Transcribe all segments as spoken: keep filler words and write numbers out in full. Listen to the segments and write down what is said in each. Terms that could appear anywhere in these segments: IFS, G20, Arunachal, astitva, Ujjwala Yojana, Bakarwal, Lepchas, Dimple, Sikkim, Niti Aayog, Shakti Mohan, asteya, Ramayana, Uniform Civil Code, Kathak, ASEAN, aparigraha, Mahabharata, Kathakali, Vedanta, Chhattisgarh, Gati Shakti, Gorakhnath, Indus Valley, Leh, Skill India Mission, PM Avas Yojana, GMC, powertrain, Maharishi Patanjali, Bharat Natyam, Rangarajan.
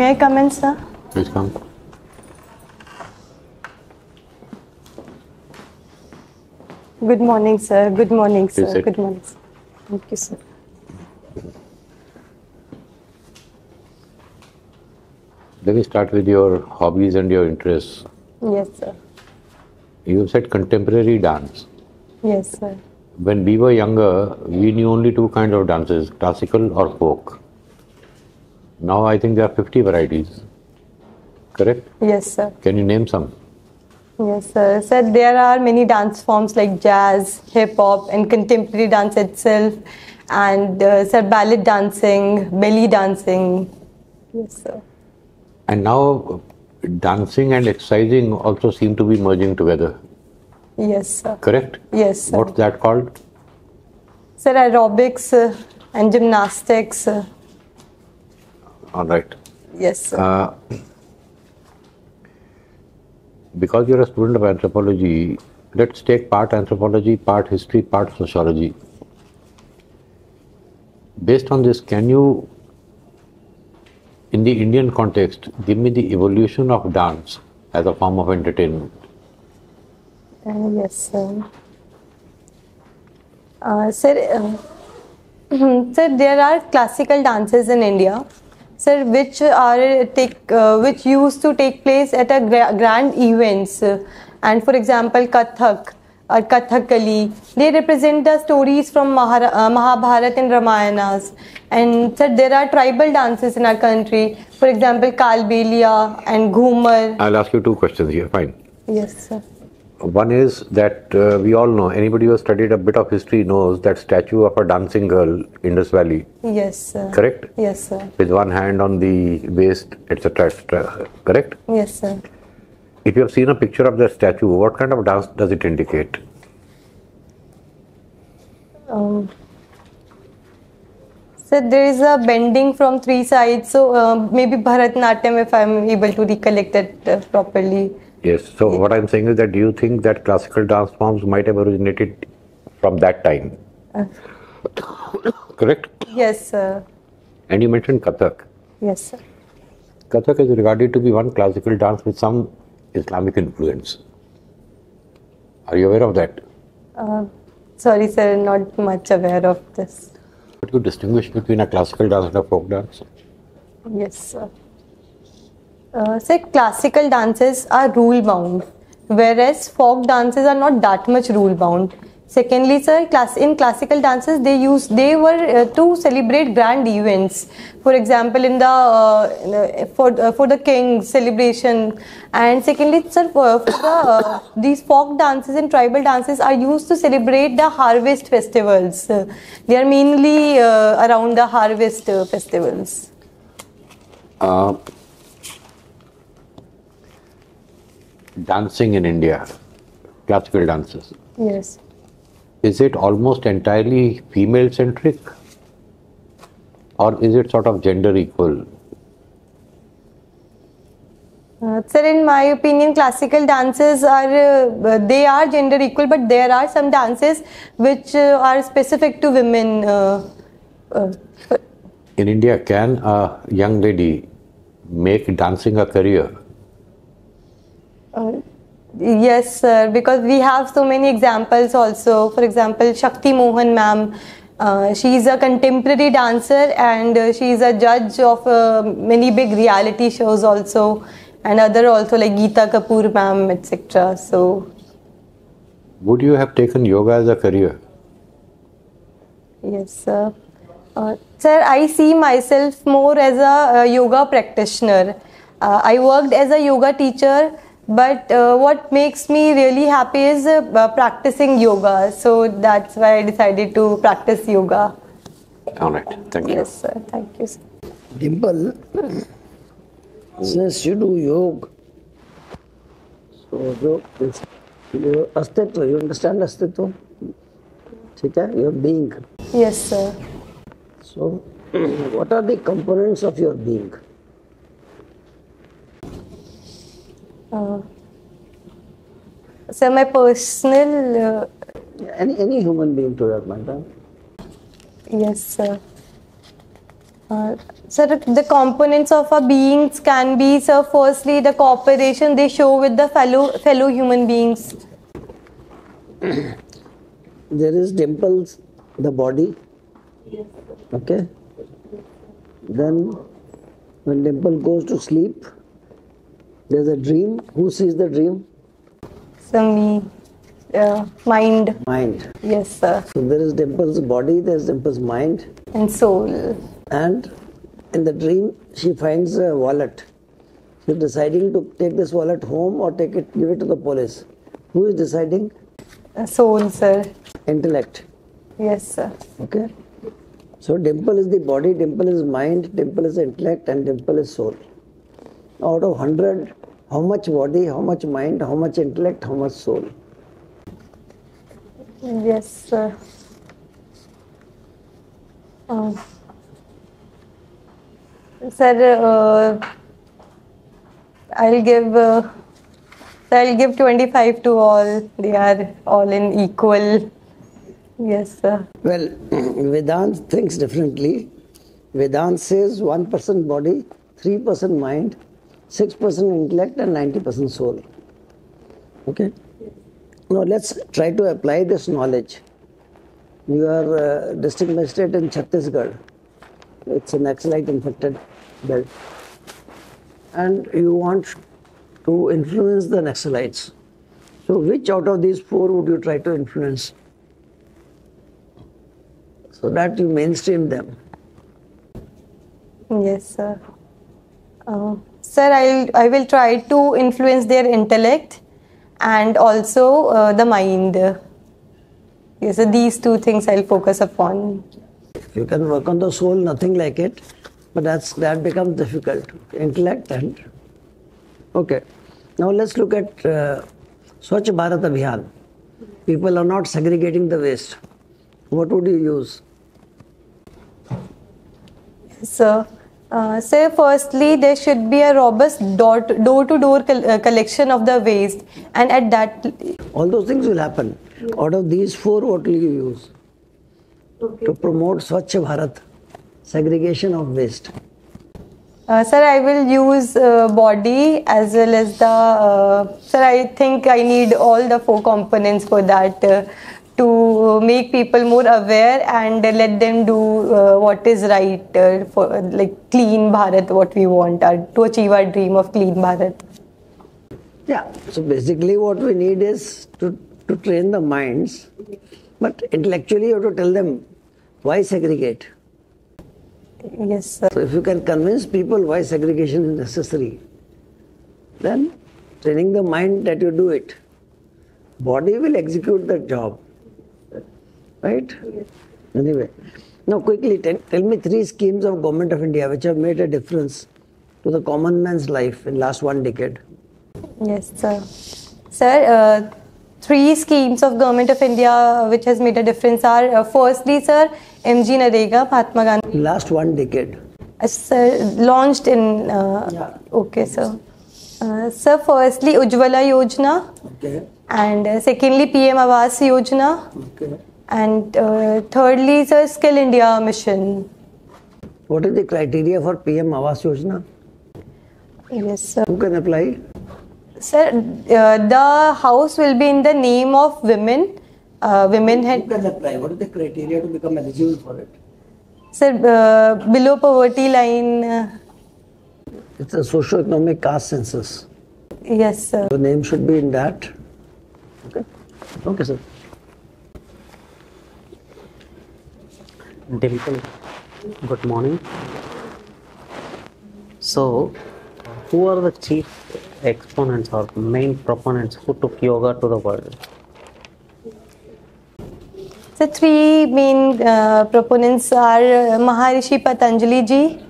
May I come in, sir? Please come. Good morning, sir. Good morning, sir. Please sit. Good morning, sir. Thank you, sir. Let me start with your hobbies and your interests. Yes, sir. You said contemporary dance. Yes, sir. When we were younger, we knew only two kinds of dances, classical or folk. Now I think there are fifty varieties. Correct? Yes, sir. Can you name some? Yes, sir. Sir, there are many dance forms like jazz, hip-hop and contemporary dance itself. And, uh, sir, ballet dancing, belly dancing. Yes, sir. And now dancing and exercising also seem to be merging together. Yes, sir. Correct? Yes, sir. What's that called? Sir, aerobics uh, and gymnastics. Uh. All right. Yes, sir. Uh, because you're a student of anthropology, let's take part anthropology, part history, part sociology. Based on this, can you, in the Indian context, give me the evolution of dance as a form of entertainment? Uh, yes, sir. Uh, sir, uh, sir, there are classical dances in India, sir, which are take uh, which used to take place at a gra grand events, uh, and for example, Kathak or Kathakali, they represent the stories from Mahara uh, Mahabharata and Ramayanas. And sir, there are tribal dances in our country, for example, Kalbeliya and Ghoomar. I'll ask you two questions here. Fine. Yes, sir. One is that uh, we all know, anybody who has studied a bit of history knows that statue of a dancing girl, Indus Valley. Yes, sir. Correct? Yes, sir. With one hand on the waist, et cetera, et cetera. Correct? Yes, sir. If you have seen a picture of that statue, what kind of dance does it indicate? Um, sir, there is a bending from three sides, so uh, maybe Bharat Natyam, if I am able to recollect it uh, properly. Yes, so what I'm saying is that do you think that classical dance forms might have originated from that time? Uh, Correct? Yes, sir. And you mentioned Kathak. Yes, sir. Kathak is regarded to be one classical dance with some Islamic influence. Are you aware of that? Uh, sorry, sir, not much aware of this. Could you distinguish between a classical dance and a folk dance? Yes, sir. Uh, sir, classical dances are rule-bound, whereas folk dances are not that much rule-bound. Secondly, sir, class, in classical dances, they use they were uh, to celebrate grand events. For example, in the uh, for uh, for the king celebration, and secondly, sir, for, for the, uh, these folk dances and tribal dances are used to celebrate the harvest festivals. Uh, they are mainly uh, around the harvest uh, festivals. Uh, Dancing in India, classical dances. Yes. Is it almost entirely female-centric, or is it sort of gender equal? Uh, sir, in my opinion, classical dances are uh, they are gender equal, but there are some dances which uh, are specific to women. Uh, uh, in India, can a young lady make dancing a career? Uh, yes, sir, because we have so many examples also. For example, Shakti Mohan ma'am, uh, she is a contemporary dancer and uh, she is a judge of uh, many big reality shows also, and other also like Geeta Kapoor ma'am, et cetera. So, would you have taken yoga as a career? Yes, sir. Uh, sir, I see myself more as a uh, yoga practitioner. Uh, I worked as a yoga teacher. But uh, what makes me really happy is uh, practicing yoga. So that's why I decided to practice yoga. All right. Thank you. Yes, sir. Thank you, sir. Dimple, since you do yoga, so yoga is your astitva. You understand astitva? Your being. Yes, sir. So what are the components of your being? Uh, so my personal uh, any any human being to that matter. Yes, sir. Uh, sir, the components of our beings can be, sir, firstly the cooperation they show with the fellow fellow human beings. There is Dimple's, the body, okay? Then when Dimple goes to sleep, there's a dream. Who sees the dream? Sir, me. Uh, mind. Mind. Yes, sir. So there is Dimple's body, there's Dimple's mind. And soul. And in the dream, she finds a wallet. She's deciding to take this wallet home or take it, give it to the police. Who is deciding? A soul, sir. Intellect. Yes, sir. Okay. So Dimple is the body, Dimple is mind, Dimple is intellect, and Dimple is soul. Out of hundred, how much body, how much mind, how much intellect, how much soul? Yes, sir. Um. Sir, uh, I'll give. Uh, I'll give twenty-five to all. They are all in equal. Yes, sir. Well, Vedanta thinks differently. Vedanta says one person body, three person mind, six person intellect, and ninety percent soul. Okay. Now let's try to apply this knowledge. You are uh, district magistrate in Chhattisgarh. It's a Naxalite infected belt. And you want to influence the Naxalites. So which out of these four would you try to influence? So that you mainstream them. Yes, sir. Uh, sir, I'll, I will try to influence their intellect and also uh, the mind. Yes, so these two things I'll focus upon. You can work on the soul, nothing like it, but that's that becomes difficult. Intellect and... Okay, now let's look at uh, Swachh Bharat Abhiyan. People are not segregating the waste. What would you use? Sir, uh, sir, firstly there should be a robust door-to-door col uh, collection of the waste, and at that... All those things will happen. Out of these four, what will you use? Okay. To promote Swachh Bharat, segregation of waste. Uh, sir, I will use uh, body as well as the... Uh, sir, I think I need all the four components for that uh, to make people more aware and uh, let them do uh, what is right uh, for uh, like clean Bharat, what we want uh, to achieve our dream of clean Bharat. Yeah, so basically what we need is to, to train the minds. But intellectually you have to tell them, why segregate? Yes, sir. So if you can convince people why segregation is necessary, then training the mind that you do it. Body will execute the job. Right? Yes. Anyway, now quickly tell, tell me three schemes of Government of India which have made a difference to the common man's life in last one decade. Yes, sir. Sir, uh, three schemes of Government of India which has made a difference are, uh, firstly, sir, M G N REGA, Mahatma Gandhi. Last one decade. Uh, sir, launched in, uh, yeah. Okay, sir. Uh, sir, firstly, Ujjwala Yojana. Okay. And uh, secondly, P M Avas Yojana. Okay. And uh, thirdly, sir, Skill India Mission. What is the criteria for P M Avas Yojana? Yes, sir. Who can apply? Sir, uh, the house will be in the name of women. Uh, women had... Who can apply? What is the criteria to become eligible for it? Sir, uh, below poverty line... Uh... It's a socio-economic caste census. Yes, sir. The name should be in that. Okay. Okay, sir. Dimple, good morning. So, who are the chief exponents or main proponents who took yoga to the world? The three main uh, proponents are uh, Maharishi Patanjali ji,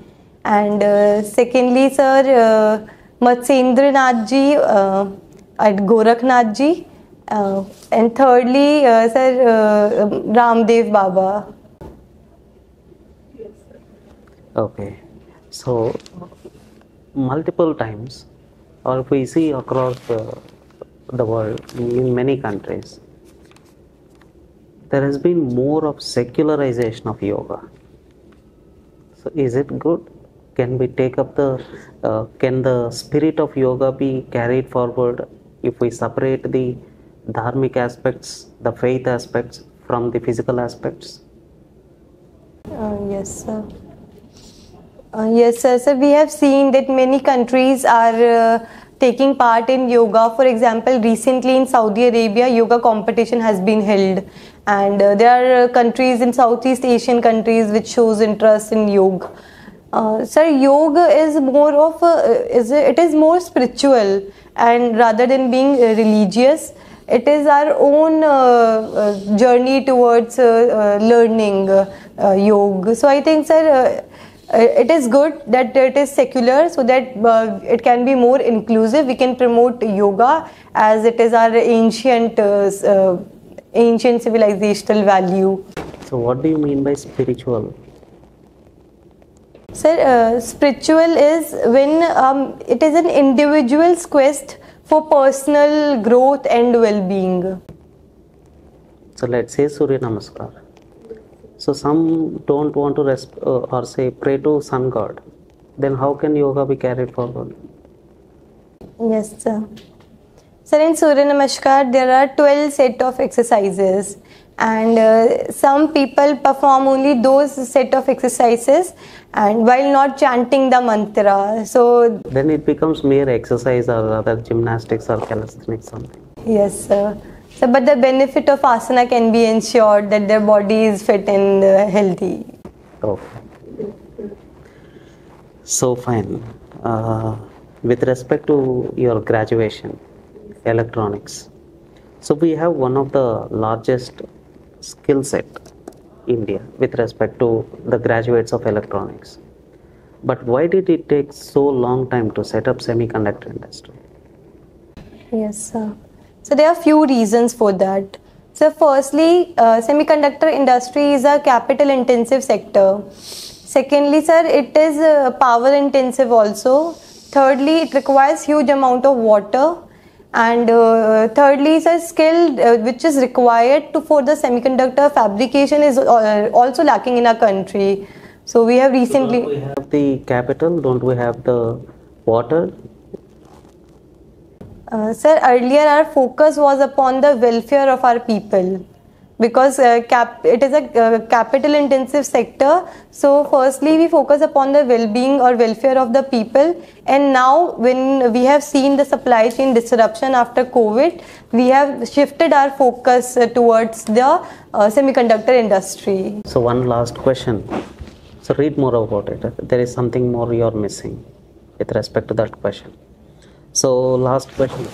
and uh, secondly, sir, uh, Matsendranath ji uh, and Gorakhnath ji, uh, and thirdly, uh, sir, uh, Ramdev Baba. Okay, so multiple times, or if we see across the, the world, in many countries, there has been more of secularization of yoga. So is it good? Can we take up the, uh, can the spirit of yoga be carried forward if we separate the dharmic aspects, the faith aspects from the physical aspects? Uh, yes, sir. Uh, yes, sir. So we have seen that many countries are uh, taking part in yoga. For example, recently in Saudi Arabia, yoga competition has been held. And uh, there are countries in Southeast Asian countries which shows interest in yoga. Uh, sir, yoga is more of a, is a, it is more spiritual, and rather than being religious, it is our own uh, uh, journey towards uh, uh, learning uh, uh, yoga. So I think, sir, uh, it is good that it is secular so that uh, it can be more inclusive. We can promote yoga as it is our ancient uh, uh, ancient civilizational value. So what do you mean by spiritual? Sir, uh, spiritual is when um, it is an individual's quest for personal growth and well-being. So let's say Surya Namaskar. So some don't want to rest, uh, or say pray to sun god. Then how can yoga be carried forward? Yes, sir. Sir, in Surya Namaskar there are twelve set of exercises, and uh, some people perform only those set of exercises, and while not chanting the mantra. So then it becomes mere exercise or other gymnastics or calisthenics something. Yes, sir. So, but the benefit of asana can be ensured that their body is fit and uh, healthy. Oh. So fine. Uh, with respect to your graduation, electronics. So we have one of the largest skill set in India with respect to the graduates of electronics. But why did it take so long time to set up semiconductor industry? Yes, sir. So there are few reasons for that. So firstly, uh, semiconductor industry is a capital intensive sector. Secondly, sir, it is uh, power intensive also. Thirdly, it requires huge amount of water. And uh, thirdly, sir, skill uh, which is required to for the semiconductor fabrication is uh, also lacking in our country. So we have recently... So don't we have the capital? Don't we have the water? Uh, sir, earlier our focus was upon the welfare of our people, because uh, cap it is a uh, capital intensive sector. So firstly we focus upon the well-being or welfare of the people, and now when we have seen the supply chain disruption after COVID, we have shifted our focus uh, towards the uh, semiconductor industry. So one last question. So read more about it. There is something more you are missing with respect to that question. So last question.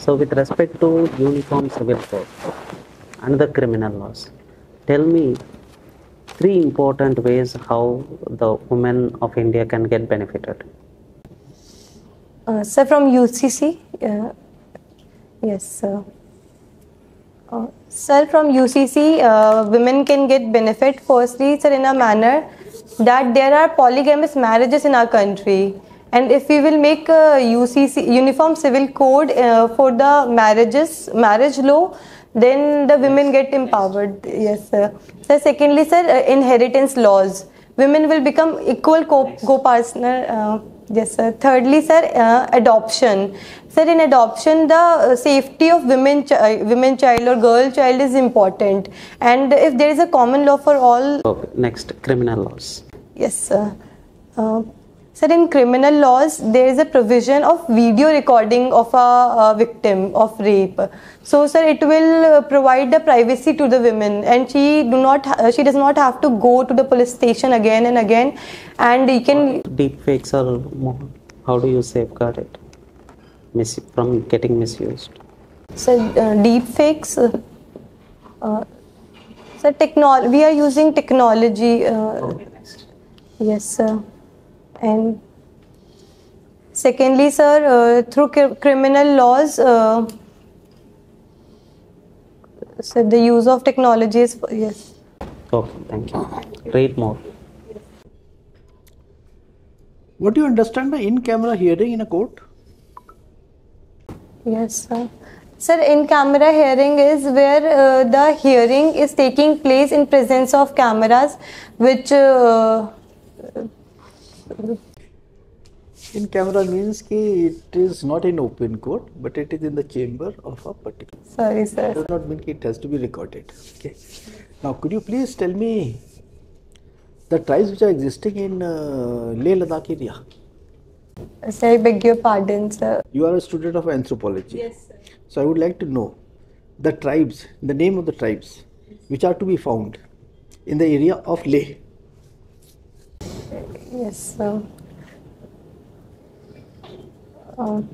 So with respect to uniform civil code and the criminal laws, tell me three important ways how the women of India can get benefited. Uh, sir, from U C C? Uh, yes, sir. Uh, sir, from U C C, uh, women can get benefit firstly, sir, in a manner that there are polygamous marriages in our country. And if we will make a U C C, Uniform Civil Code uh, for the marriages, marriage law, then the women get empowered. Yes, sir. So secondly, sir, uh, inheritance laws. Women will become equal co-partner. Uh, yes, sir. Thirdly, sir, uh, adoption. Sir, in adoption, the uh, safety of women, ch uh, women child or girl child is important. And if there is a common law for all. Okay, next, criminal laws. Yes, sir. Uh, Sir, in criminal laws, there is a provision of video recording of a, a victim of rape. So, sir, it will provide the privacy to the women, and she do not, she does not have to go to the police station again and again. And you can deep fakes or more. How do you safeguard it Mis from getting misused? Sir, uh, deep fakes. Uh, uh, sir, technol. We are using technology. Uh, okay, next. Yes, sir. And secondly, sir, uh, through cr criminal laws, uh, so the use of technology is, yes. Okay, thank you. Read more. What do you understand by in-camera hearing in a court? Yes, sir. Sir, in-camera hearing is where uh, the hearing is taking place in presence of cameras, which... Uh, In camera means ki it is not in open court, but it is in the chamber of a particular. Sorry, sir. It does not mean ki it has to be recorded. Okay. Now, could you please tell me the tribes which are existing in uh, Leh Ladakh area? Sir, I beg your pardon, sir. You are a student of anthropology. Yes, sir. So I would like to know the tribes, the name of the tribes which are to be found in the area of Leh. Yes, sir. Um,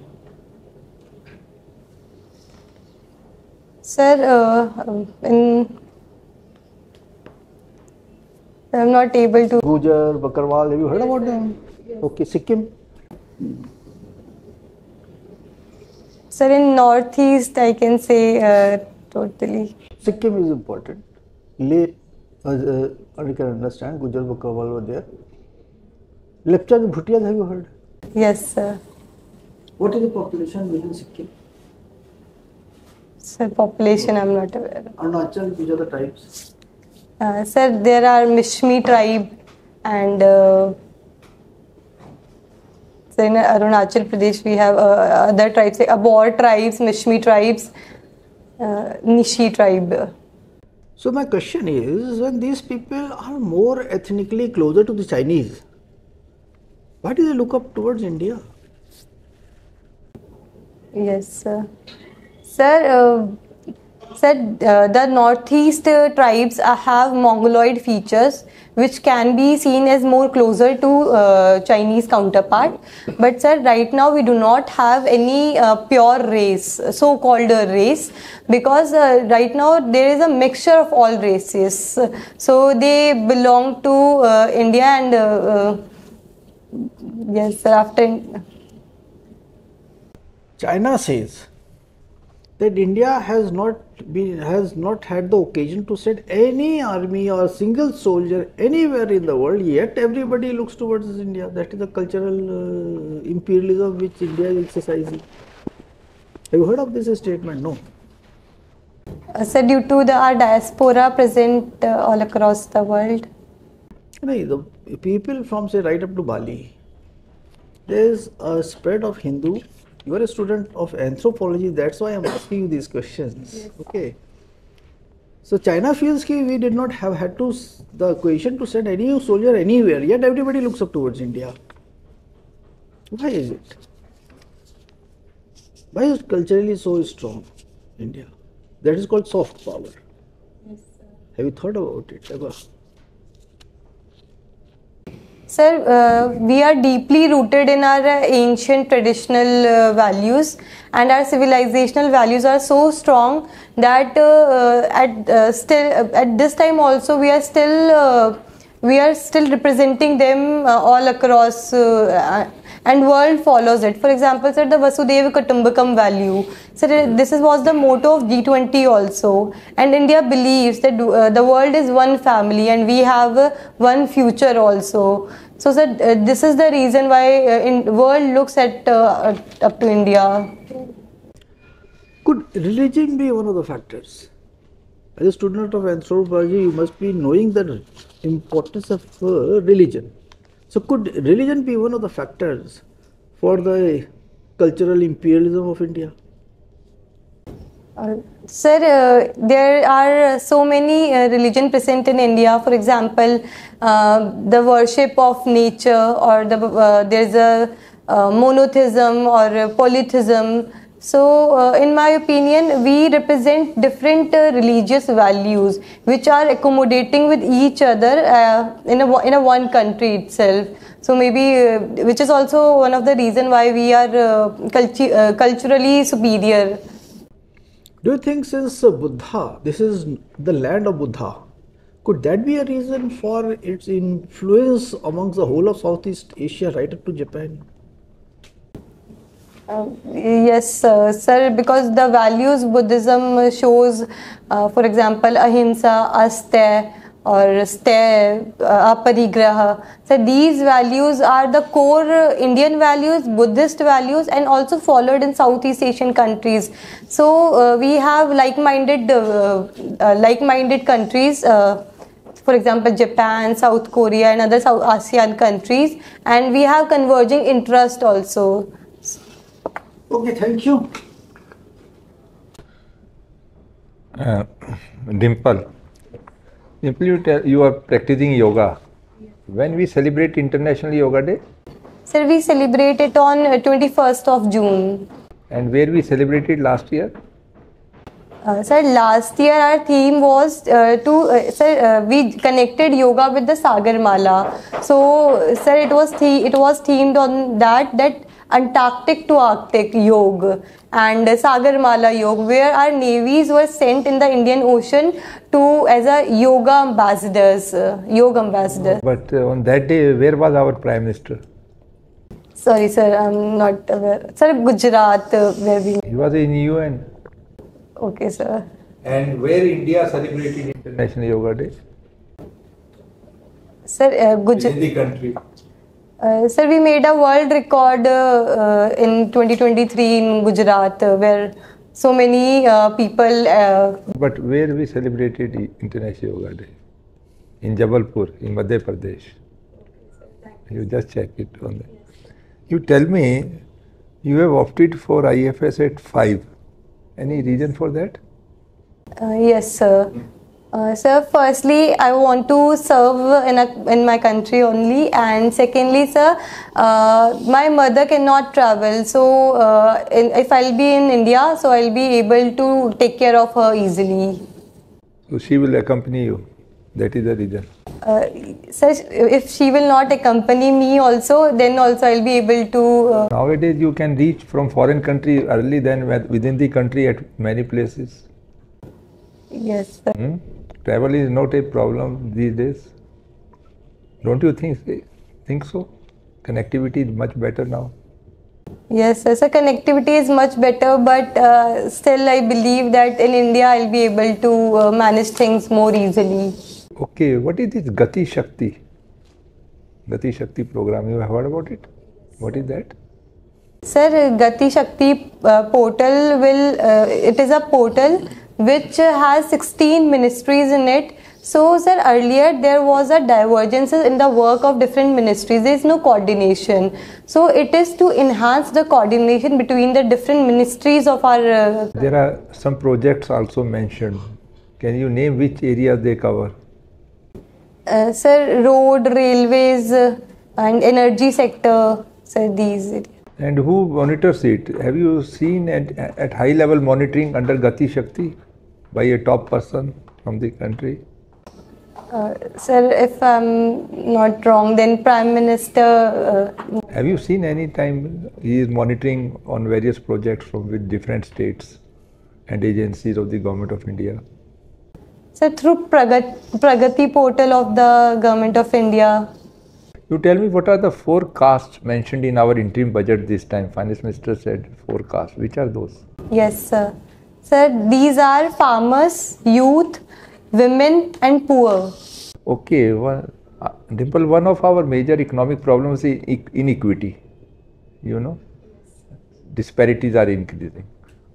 sir, uh, in I'm not able to. Gujar, Bakarwal, have you heard yes, about sir. them? Yes. Okay, Sikkim. Sir, in northeast, I can say uh, totally. Sikkim is important. Leh, as uh, I can understand, Gujar, Bakarwal were there. Lepchas and Bhutias, have you heard? Yes, sir. What is the population within Sikkim? Sir, population I am not aware of. Arunachal, which are the tribes? Uh, sir, there are Mishmi tribe and uh, so in Arunachal Pradesh we have uh, other tribes, like Abor tribes, Mishmi tribes, uh, Nishi tribe. So my question is, when these people are more ethnically closer to the Chinese, why do they look up towards India? Yes, sir. Sir, uh, sir uh, the northeast uh, tribes uh, have mongoloid features which can be seen as more closer to uh, Chinese counterpart. But sir, right now we do not have any uh, pure race, so-called uh, race, because uh, right now there is a mixture of all races. So they belong to uh, India and uh, uh, yes, sir, after... China says that India has not been has not had the occasion to send any army or single soldier anywhere in the world, yet everybody looks towards India. That is the cultural uh, imperialism which India is exercising. Have you heard of this statement? No. Uh, sir, due to the our diaspora present uh, all across the world? No, the people from say right up to Bali, there is a spread of Hindu. You are a student of anthropology, that's why I am asking you these questions. Yes. Okay. So China feels that we did not have had to the equation to send any soldier anywhere, yet everybody looks up towards India. Why is it? Why is it culturally so strong, India? That is called soft power. Yes, sir. Have you thought about it ever? Sir, uh, we are deeply rooted in our uh, ancient traditional uh, values, and our civilizational values are so strong that uh, at uh, still uh, at this time also we are still uh, we are still representing them uh, all across, uh, and world follows it. For example, sir, the Vasudeva Kutumbakam value. Sir, this is, was the motto of G twenty also, and India believes that uh, the world is one family and we have uh, one future also. So, sir, uh, this is the reason why uh, in world looks at uh, up to India. Could religion be one of the factors? As a student of anthropology, you must be knowing the importance of uh, religion. So, could religion be one of the factors for the cultural imperialism of India? Uh, sir, uh, there are so many uh, religions present in India. For example, uh, the worship of nature, or the, uh, there is a uh, monotheism or a polytheism. So, uh, in my opinion, we represent different uh, religious values which are accommodating with each other uh, in a in a one country itself. So maybe uh, which is also one of the reason why we are uh, cultu uh, culturally superior. Do you think since uh, Buddha, this is the land of Buddha, could that be a reason for its influence amongst the whole of Southeast Asia right up to Japan? Uh, yes, uh, sir, because the values Buddhism shows, uh, for example, ahimsa, asteya, or steya, uh, aparigraha. So these values are the core Indian values, Buddhist values, and also followed in Southeast Asian countries. So uh, we have like-minded, uh, uh, like-minded countries. Uh, for example, Japan, South Korea and other South ASEAN countries, and we have converging interest also. Okay, thank you. Uh, Dimple, Dimple, you, tell, you are practicing yoga. When we celebrate International Yoga Day? Sir, we celebrate it on twenty-first of June. And where we celebrated last year? Uh, sir, last year our theme was uh, to, uh, sir, uh, we connected yoga with the Sagar Mala. So, sir, it was, the, it was themed on that, that Antarctic to Arctic Yoga and Sagar Mala Yoga, where our navies were sent in the Indian Ocean to as a yoga ambassadors, uh, yoga ambassadors. But uh, on that day, where was our Prime Minister? Sorry, sir, I'm not aware. Sir, Gujarat, uh, where we... He was in U N. Okay, sir. And where India celebrated International Yoga Day? Sir, uh, Gujarat... In the country. Uh, sir, we made a world record uh, uh, in twenty twenty-three in Gujarat, uh, where so many uh, people... Uh, but where we celebrated International Yoga Day? In Jabalpur, in Madhya Pradesh. You just check it on that. You tell me, you have opted for I F S at five. Any reason for that? Uh, yes, sir. Uh, sir, firstly, I want to serve in, a, in my country only, and secondly, sir, uh, my mother cannot travel, so uh, in, if I'll be in India, so I'll be able to take care of her easily. So she will accompany you, that is the reason. Uh, sir, if she will not accompany me also, then also I'll be able to... Uh, Nowadays, you can reach from foreign country early than within the country at many places. Yes, sir. Hmm? Travel is not a problem these days. Don't you think, think so? Connectivity is much better now. Yes, sir. So connectivity is much better, but uh, still I believe that in India I'll be able to uh, manage things more easily. Okay, what is this Gati Shakti? Gati Shakti program, you have heard about it? What is that? Sir, Gati Shakti uh, portal will, uh, it is a portal which has sixteen ministries in it. So, sir, earlier there was a divergence in the work of different ministries. There is no coordination. So, it is to enhance the coordination between the different ministries of our... Uh, there are some projects also mentioned. Can you name which areas they cover? Uh, sir, road, railways uh, and energy sector, sir, these areas. And who monitors it? Have you seen at, at high level monitoring under Gati Shakti by a top person from the country? Uh, sir, if I'm not wrong, then Prime Minister... Uh, Have you seen any time he is monitoring on various projects from with different states and agencies of the Government of India? Sir, through Pragati, Pragati portal of the Government of India. You tell me, what are the four castes mentioned in our interim budget this time? Finance Minister said four castes. Which are those? Yes, sir. Sir, these are farmers, youth, women and poor. Okay, one, uh, Dimple, one of our major economic problems is inequity. You know, disparities are increasing.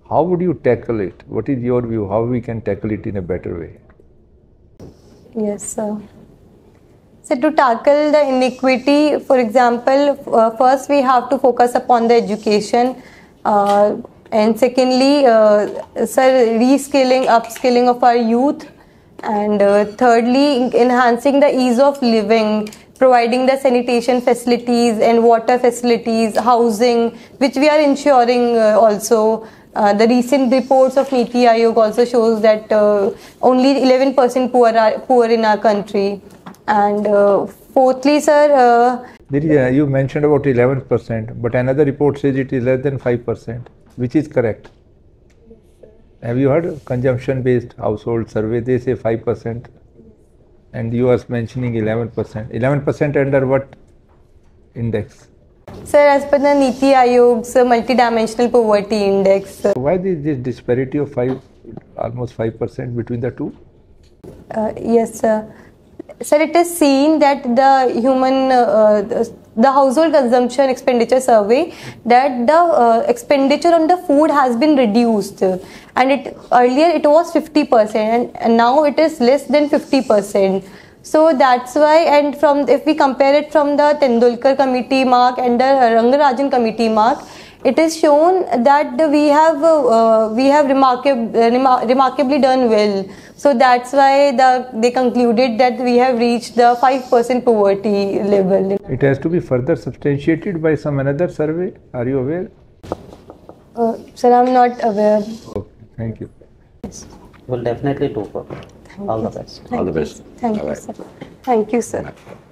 How would you tackle it? What is your view? How we can tackle it in a better way? Yes, sir. So to tackle the inequity, for example, uh, first we have to focus upon the education uh, and secondly, uh, sir, reskilling, upskilling of our youth, and uh, thirdly, enhancing the ease of living, providing the sanitation facilities and water facilities, housing, which we are ensuring uh, also. Uh, the recent reports of Niti Aayog also shows that uh, only eleven percent poor are poor in our country. And uh, fourthly, sir... Uh, Diriya, you mentioned about eleven percent, but another report says it is less than five percent, which is correct. Have you heard consumption-based household survey? They say five percent and you are mentioning eleven percent. eleven percent under what index? Sir, as per the Niti Aayog's multidimensional poverty index. So why is this disparity of five, almost five percent between the two? Uh, yes, sir. Sir, it is seen that the human, uh, the, the household consumption expenditure survey, that the uh, expenditure on the food has been reduced, and it earlier it was fifty percent and now it is less than fifty percent. So that's why, and from if we compare it from the Tendulkar committee mark and the Rangarajan committee mark, it is shown that we have uh, we have remarkably, remar remarkably done well. So that's why the, they concluded that we have reached the five percent poverty level. It has to be further substantiated by some another survey. Are you aware? Uh, sir, I'm not aware. Okay, thank you. Yes. We'll definitely do for all the best. All the best. Thank you, sir. Thank you, sir.